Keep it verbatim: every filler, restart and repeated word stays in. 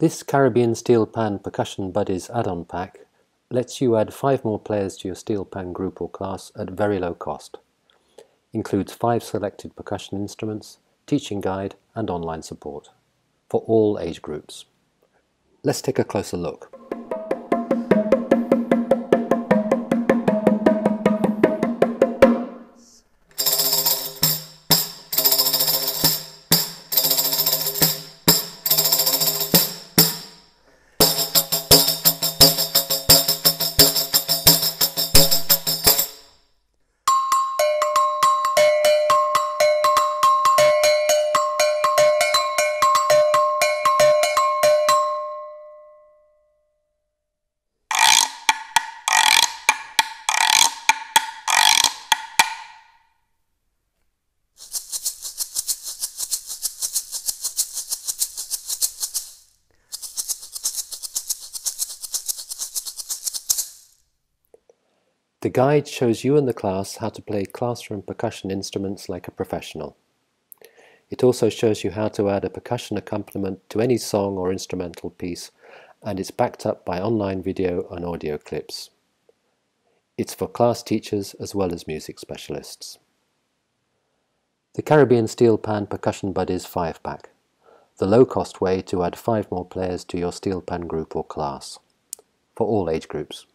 This Caribbean Steel Pan Percussion Buddies add-on pack lets you add five more players to your steel pan group or class at very low cost. Includes five selected percussion instruments, teaching guide and online support for all age groups. Let's take a closer look. The guide shows you and the class how to play classroom percussion instruments like a professional. It also shows you how to add a percussion accompaniment to any song or instrumental piece, and it's backed up by online video and audio clips. It's for class teachers as well as music specialists. The Caribbean Steel Pan Percussion Buddies five pack, the low-cost way to add five more players to your steel pan group or class, for all age groups.